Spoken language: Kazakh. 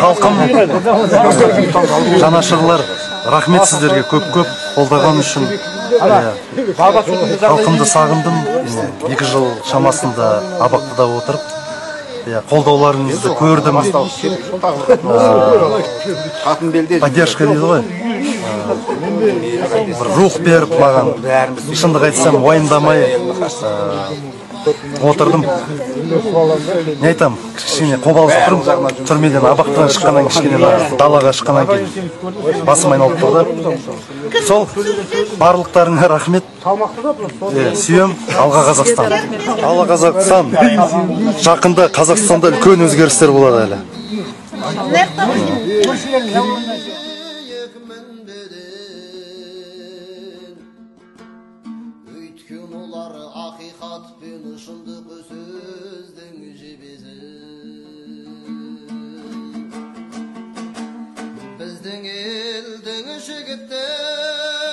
Halkım, жанашырлар, рахмет сіздерге көп-көп қолдаған үшін. Халқымды сағындым, 2 жыл шамасында Абақтыда отырып, қолдауларыңызды көрдім. Поддержка дейді ғой. Рух беріп маған, шындық айтсам, уайымдамай отырдым. Не айтам, кішкене қобалжып тұрмын. Түрмеден Абақтыдан шыққаннан кішкене далаға шыққаннан кейін басым айналып тұрды. Сол барлықтарыңа рахмет. Сүйем, алға Қазақстан. Алға Қазақстан. Жақында Қазақстанда үлкен өзгерістер болады әлі. Hakikat bin ışındık sözden cebizin. Bizden elden şekipten